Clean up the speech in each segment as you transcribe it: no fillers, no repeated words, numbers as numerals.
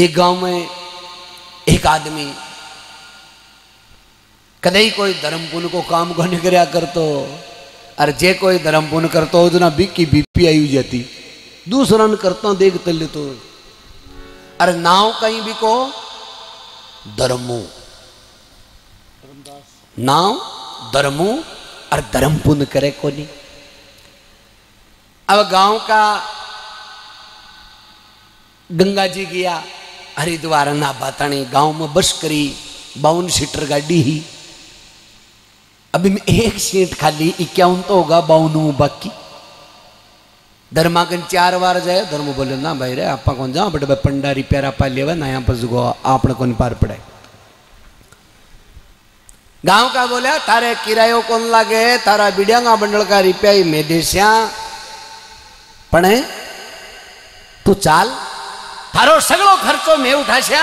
एक गांव में एक आदमी कदई कोई धर्म पुण्य को काम कोने कर्या करतो और जे कोई धर्म पुण्य करतो उतना बिक की बीपी आई जाती दूसरा न करता देख तले तो और नाव कहीं भी को धर्मो नाव धर्मो और धर्म पुण्य करे कोनी। अब गांव का गंगा जी गया हरिद्वार ना बाताणी गांव में बस करी 52 सीटर गाड़ी ही। अभी में 1 सीट खाली 51 तो होगा 52 बाकी। धर्मागन 4 बार जाए धर्म बोले ना भाई रे आप कौन जाओ बट पंडारी प्यारा पा लेवा ना यहाँ पर जुगो आप कौन पार पड़े। गांव का बोला तारे किरायो कौन लागे तारा बिडियांगा बंडल का रिप्या में देश्या पढ़े तू चाल थारो सगलो खर्चो मैं उठाश्या।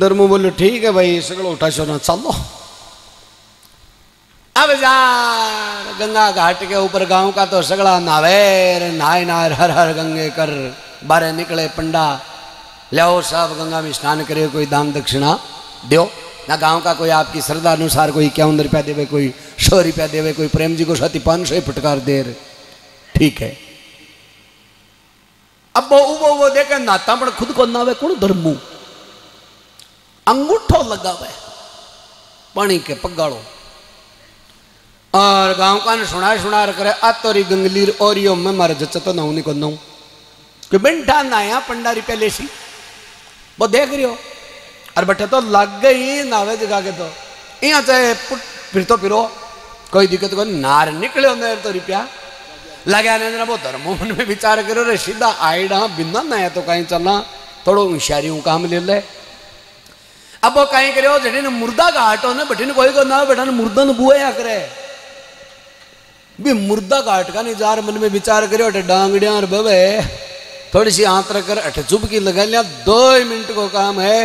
धर्म बोलो ठीक है भाई सगलो उठाशो ना चलो। अब जा गंगा घाट के ऊपर गांव का तो सगला नावेर नाय नार हर हर गंगे कर बारे निकले पंडा लो साहब गंगा में स्नान करे कोई दान दक्षिणा दो ना गांव का कोई आपकी श्रद्धा अनुसार कोई 51 रुपया देवे कोई 100 रुपया देवे कोई प्रेम जी को 500 फटकार देर ठीक है। अब वो देखे नाता पर खुद को नावे कौन धर्मू अंगूठो लगावे पानी के पगाड़ो और गांव का ने सुना सुना करे आ तोरी गंगलीर और यो मैं मारे जच्चा तो ना उन्हीं को ना कि बिंठा ना यहाँ पंडारी पहले सी वो देख रही हो और बटे तो लग गई नावे जगा के तो यहाँ चाहे फिर तो फिरो कोई दिक्कत को नार निकले हो ना तो रुपया लगा ना वो धर्मो मन में विचार करो रे सीधा आईडा बिंदा ना है तो कहीं चलना थोड़ो होशियारियों काम ले ले। अब वो कहीं करो जटिन मुर्दा का घाट हो ना बठिन कोई को ना बैठा मुर्दा न बुआ करे भी मुर्दा घाट का नहीं जार मन में विचार करो अटे डांगड़िया और बबे थोड़ी सी आंत रख कर अटे चुपकी लगा लिया 2 मिनट को काम है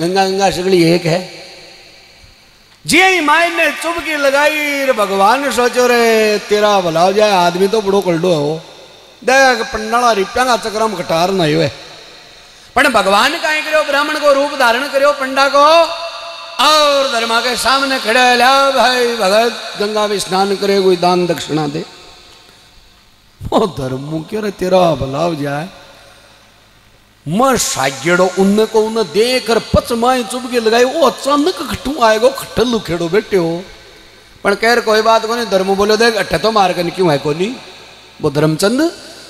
गंगा गंगा सगड़ी एक है। जी माई ने चुपकी लगाई भगवान सोचो रे तेरा भला हो जाए आदमी तो बड़ो कल्डो हो देख पंडाला रिप्या का चक्रम कटार ना हुए पर भगवान का करो ब्राह्मण को रूप धारण करो पंडा को और धर्मा के सामने खड़े ला भाई भगत गंगा में स्नान करे कोई दान दक्षिणा दे। वो धर्म क्यों रे तेरा भला हो जाए मैं सागेड़ो उन को उन्हें देख कर पचमाए चुपकी लगाई वो अचानक खटू आएगो खट्टल लुखेड़ो बेटे हो पर कह कोई बात को नहीं धर्म बोलो देख अठे तो मार्गन क्यों है को नहीं वो धर्मचंद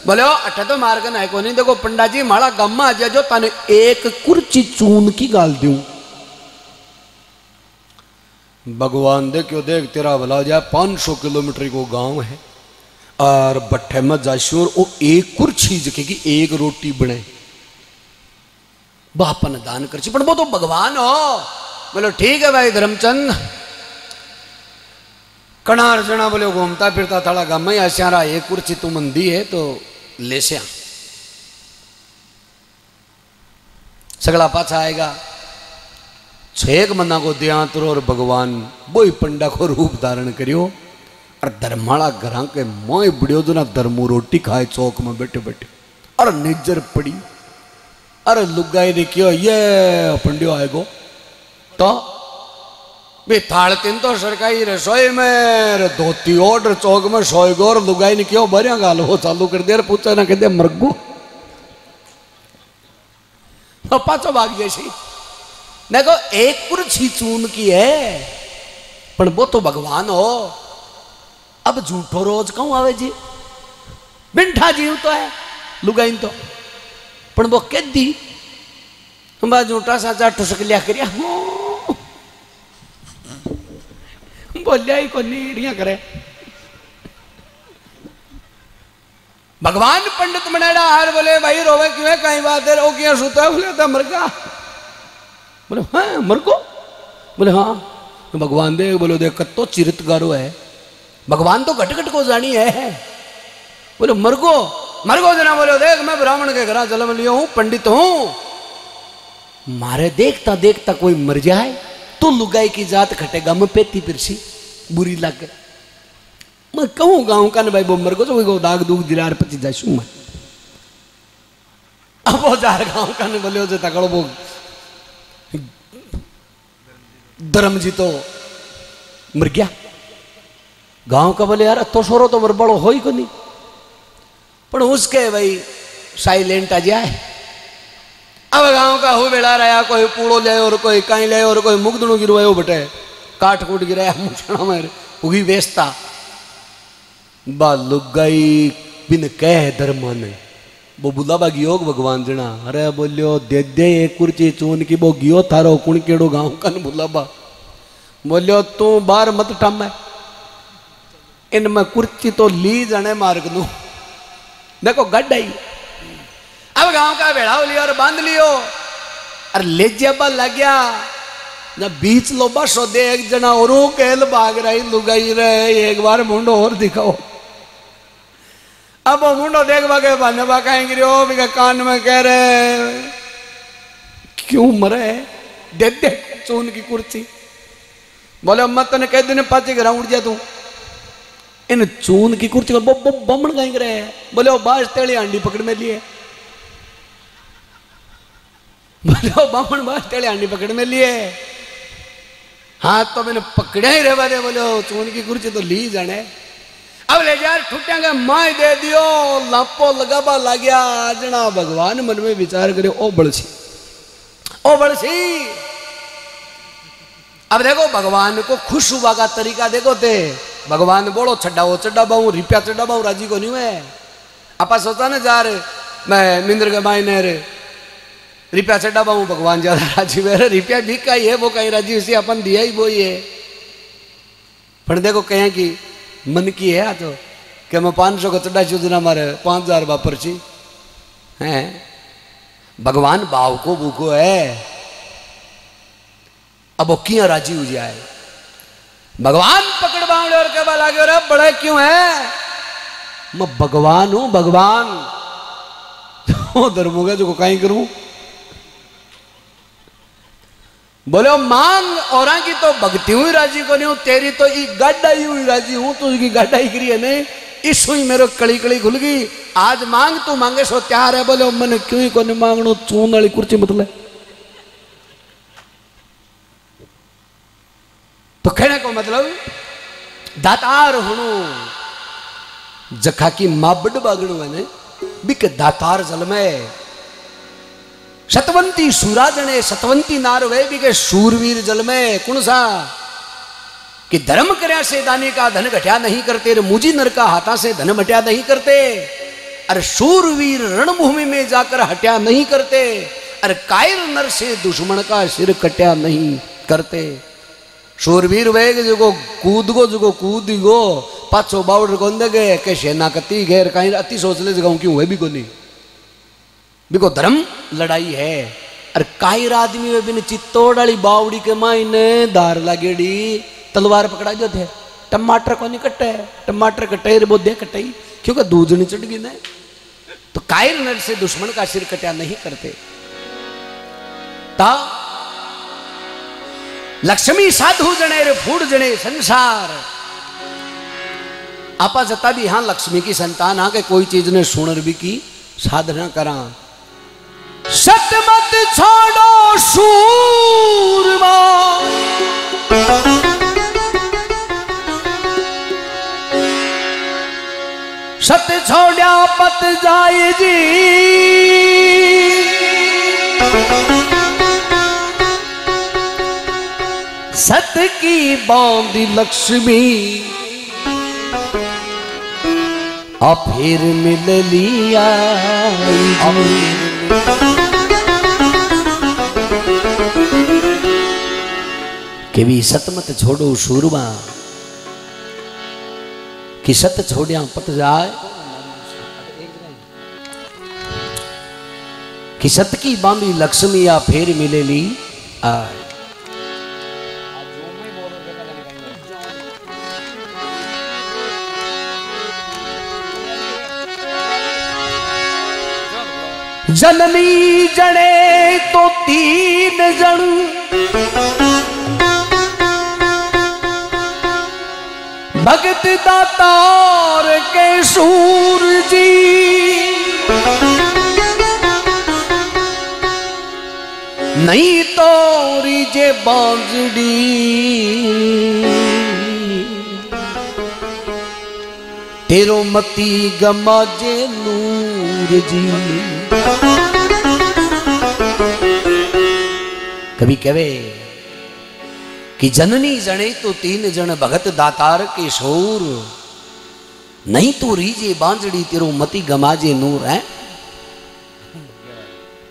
बोले अठे तो मार्गन है को नहीं देखो पंडा जी माड़ा गम्मा आ जाए जो तने एक कुर्ची चून की गाल दूं भगवान देखो देख तेरा भला हो जाए 500 किलोमीटर को गांव है और बट्ठे में जाशूर वो एक कुर्ची जगह एक रोटी बने बापा ने दान कर पर वो तो भगवान हो बोलो ठीक है भाई धर्मचंद कणार जना बोले घूमता फिरता थोड़ा गम ही आश्यारा एक कुर्सी तू मन दी है तो ले श्या सगला पाछा आएगा 6 मना को दिया तुरो और भगवान वो ही पंडा को रूप धारण करियो और धर्माला घर के मोय बुढ़ियो जो ना धर्मो रोटी खाए चौक में बैठे बैठे और निजर पड़ी अरे लुगाई देखियो ये पंडियो आएगो तो भी थाल तीन तो सरकारी रसोई में धोती ओढ़ चौक में सोएगो और लुगाई ने क्यों बरिया गाल हो चालू कर दिया पूछा ना कहते मरगू तो पाचो भाग जैसी देखो एक कुर्सी चून की है पर वो तो भगवान हो। अब झूठो रोज कहूँ आवे जी बिंठा जीव तो है लुगाई तो पर वो कैदी हम झूठा साचा ठुसक लिया करिया बोलिया ही को नीड़िया करे भगवान पंडित बनाड़ा हार बोले भाई रोवे क्यों कहीं बात है रो क्या सुता है बोले था मरका बोले हाँ मरको बोले हाँ तो भगवान देख बोलो देख कत्तो चिरित गारो है भगवान तो घटघट को जानी है बोले मरको मरको जना बोलो देख मैं ब्राह्मण के घर जन्म लिया हूं पंडित हूं मारे देखता देखता कोई मर जाए तो लुगाई की जात खटेगा मैं पेती पिरसी बुरी लागे मैं कहूँ गाँव का न भाई बोमर को दाग दूग दिलार पति जाशू मैं अब हो जाए गाँव का ने बोले जो तकड़बो धर्म जी तो मर गया गाँव का बोले यार तो छोरो तो मर बड़ो हो ही को नहीं पर उसके भाई साइलेंट आ जाए। अब गाँव का हो बेड़ा रहा कोई पूड़ो ले और कोई कहीं ले और कोई मुगदणू गिरवायो बटे काट कूट गिराया मुछड़ा मारे उगी वेस्ता बालुगाई बिन कह धर्म ने वो बुलाबा गियोग भगवान जना अरे बोलियो दे दे एक कुर्ची चून की वो गियो थारो कुण केड़ो गाँव कन बुलाबा बोलियो तू बार मत टम है इनमें कुर्ची तो ली जने मार्ग नू देखो गड्ढ आई। अब गांव का बेड़ाओ लियो और बांध लियो अरे ले जाबा लग गया ना बीच लो बस दे एक जना और केल भाग रही लुगाई रे एक बार मुंडो और दिखाओ। अब वो मुंडो देख भागे बने बाकाएंगे ओ बिका कान में कह रहे क्यों मरे दे दे चून की कुर्सी बोले मत तने कह दिन पाचे घर उठ जा तू इन चून की कुर्सी को बमण गाएंगे रहे बोले ओ बाज तेली हांडी पकड़ में लिए बोलो बामन बात तेरे आंडी पकड़ में लिए हाथ तो मैंने पकड़े ही रह बारे बोलो चून की कुर्सी तो ली जाने। अब ले जा ठुटिया का माय दे दियो लापो लगाबा लग गया जना भगवान मन में विचार करे ओ बलसी। अब देखो भगवान को खुश हुआ का तरीका देखो ते भगवान बोलो छड्डाओ चड्डा बाऊ रिपिया चड्डा बाऊ राजी को नहीं हुए आपा सोचा ना जा रे मैं मिंद्र के माय ने रे रिपिया चढ़ा बाबू भगवान ज्यादा राजी मेरे रिपिया बिका ही है वो कहीं राजी उसे अपन दिया ही वो ही है पर देखो कहें कि मन की है तो क्या मैं 500 का चढ़ा चूजना मारे 5000 वापरची है भगवान भाव को भूखो है। अब वो क्यों राजी हो जाए भगवान पकड़ बावड़े और कबा लागे और अब बड़े क्यों है मैं भगवान हूं भगवान धर्मों का जो कहीं करूं बोलो मांग और की तो भगती हुई राजी को नहीं हूं तेरी तो ई गड्ढाई हुई राजी हूं तू की गड्ढाई करी है नहीं इस हुई मेरो कड़ी कड़ी खुल गई आज मांग तू मांगे सो त्यार है बोलो मैंने क्यों ही को नहीं मांगनो चून वाली कुर्सी मतलब तो कहने को मतलब दातार होनू जखा की मां बड़ बागणू है बिक दातार जलमे सतवंती सूराजने सतवंती नार वे भी के सूरवीर जल में कुण सा कि धर्म कर्या से दानी का धन घटिया नहीं करते मुझी नर का हाथा से धन मटिया नहीं करते अरे सूरवीर रणभूमि में जाकर हटिया नहीं करते अरे कायर नर से दुश्मन का सिर कटिया नहीं करते सूरवीर वेग जो कूद गो जो कूद गो पाछो बाउडर को दे के सेनाकती गैर कहीं अति सोच ले जगह क्यों है भी को नहीं बिको धर्म लड़ाई है अरे कायर आदमी वे बिन चित्तौड़ वाली बावड़ी के मायने दार लागेड़ी तलवार पकड़ा जो थे टमाटर को नहीं कटे टमाटर कटे रे बोधे कटाई क्योंकि दूधनी चढ़ गई ना तो कायर नर से दुश्मन का सिर कटिया नहीं करते ता लक्ष्मी साधु जने रे फूड जने संसार आपा जता भी हाँ लक्ष्मी की संतान हाँ के कोई चीज ने सुनर भी की साधना करा सत मत छोड़ो शूरमा सत छोड़ा पत जाए जी सत की बांधी लक्ष्मी आ फिर मिल लिया के भी सत मत छोड़ो सूरमा कि सत छोड़िया पत जाए कि सत की बांधी लक्ष्मी या फेर मिले ली आए। जननी जने तो तीन जन भगत दातार के सूर जी नहीं तोरी जे बांजड़ी तेरो मती गमा जे नूर जी। कभी कहे कि जननी जने तो तीन जन भगत दातार के शोर नहीं तो रीजे बांजड़ी तेरो मती गमाजे नूर है।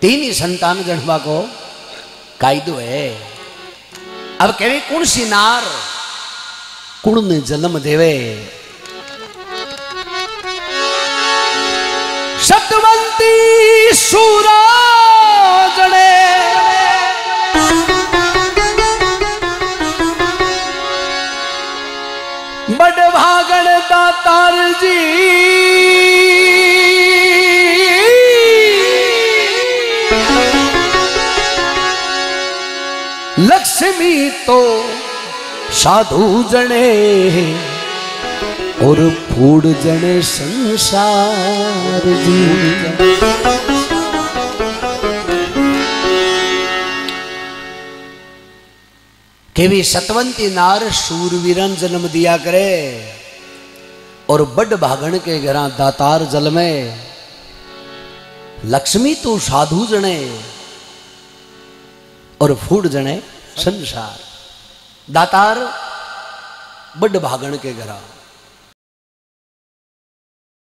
तीन ही संतान जनवा को कायदो है। अब कहे कुण सिनार कुण ने जन्म देवे शतवंती सूरा जड़े बड़भागण दातार जी लक्ष्मी तो साधु जने और फूड जने संसार जी। के भी सतवंती नार सूरवीरन जन्म दिया करे और बड़ भागण के घरा दातार जल में लक्ष्मी तो साधु जने और फूड जने संसार। दातार बड़ भागण के घरा